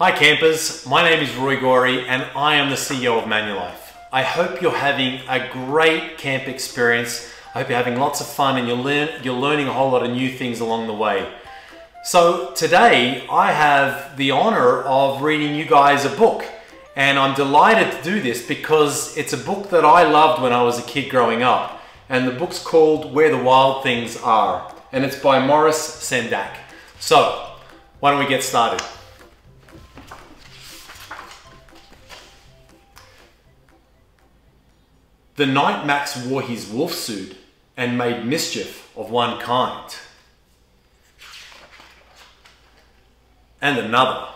Hi campers, my name is Roy Gori and I am the CEO of Manulife. I hope you're having a great camp experience. I hope you're having lots of fun and you're learning a whole lot of new things along the way. So today I have the honor of reading you guys a book, and I'm delighted to do this because it's a book that I loved when I was a kid growing up, and the book's called Where the Wild Things Are, and it's by Maurice Sendak. So why don't we get started? The night Max wore his wolf suit and made mischief of one kind and another.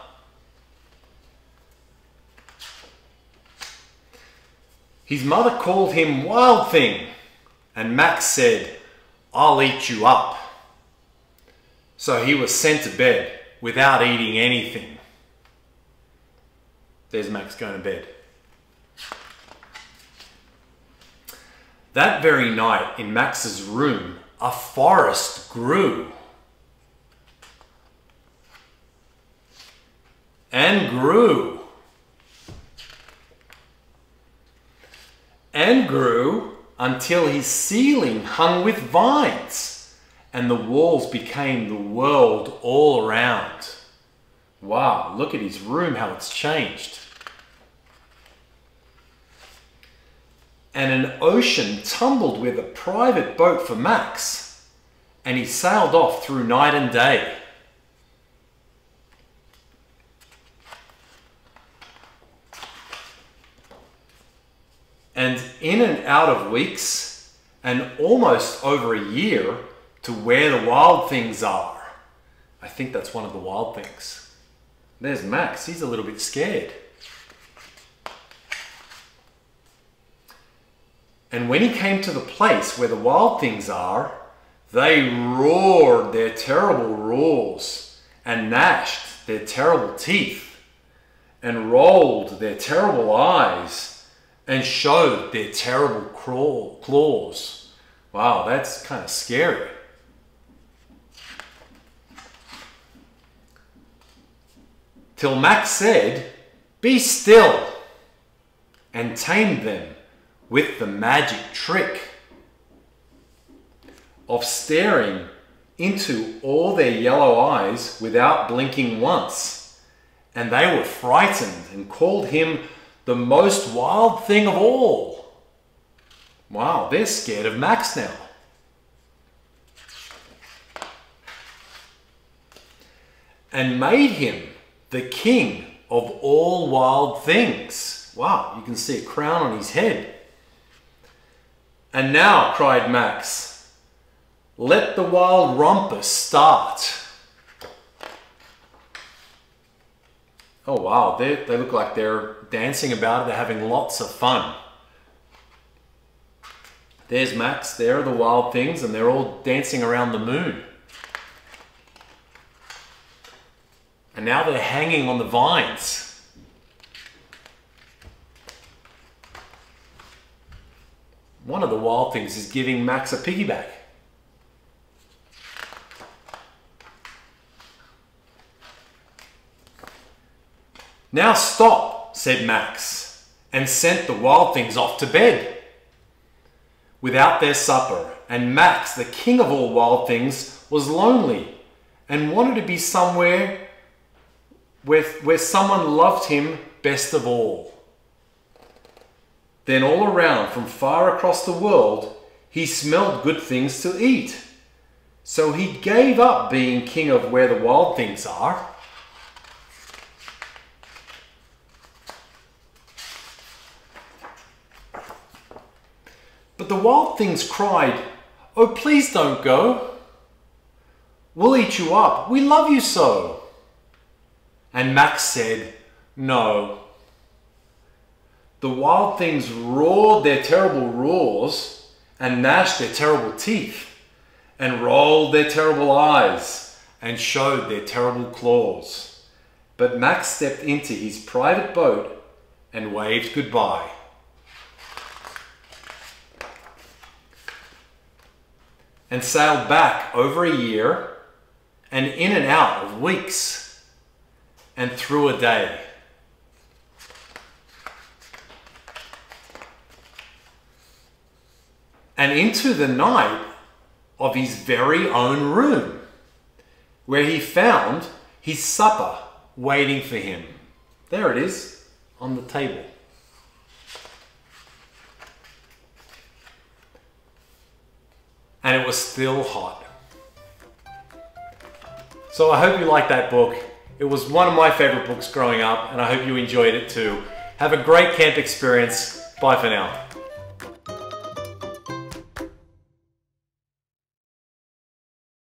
His mother called him Wild Thing, and Max said, "I'll eat you up." So he was sent to bed without eating anything. There's Max going to bed. That very night in Max's room, a forest grew. And grew. And grew until his ceiling hung with vines and the walls became the world all around. Wow, look at his room, how it's changed. And an ocean tumbled with a private boat for Max, and he sailed off through night and day. And in and out of weeks, and almost over a year, to where the wild things are. I think that's one of the wild things. There's Max, he's a little bit scared. And when he came to the place where the wild things are, they roared their terrible roars and gnashed their terrible teeth and rolled their terrible eyes and showed their terrible claws. Wow, that's kind of scary. Till Max said, "Be still," and tamed them with the magic trick of staring into all their yellow eyes without blinking once. And they were frightened and called him the most wild thing of all. Wow, they're scared of Max now. And made him the king of all wild things. Wow, you can see a crown on his head. "And now," cried Max, "let the wild rumpus start." Oh wow, they look like they're dancing about it, they're having lots of fun. There's Max, there are the wild things, and they're all dancing around the moon. And now they're hanging on the vines. One of the wild things is giving Max a piggyback. "Now stop," said Max, and sent the wild things off to bed without their supper. And Max, the king of all wild things, was lonely and wanted to be somewhere where someone loved him best of all. Then all around, from far across the world, he smelled good things to eat. So he gave up being king of where the wild things are. But the wild things cried, "Oh, please don't go. We'll eat you up. We love you so." And Max said, "No." The wild things roared their terrible roars and gnashed their terrible teeth and rolled their terrible eyes and showed their terrible claws. But Max stepped into his private boat and waved goodbye. And sailed back over a year and in and out of weeks. and through a day. And into the night of his very own room, where he found his supper waiting for him. There it is, on the table. And it was still hot. So I hope you liked that book. It was one of my favorite books growing up, and I hope you enjoyed it too. Have a great camp experience. Bye for now.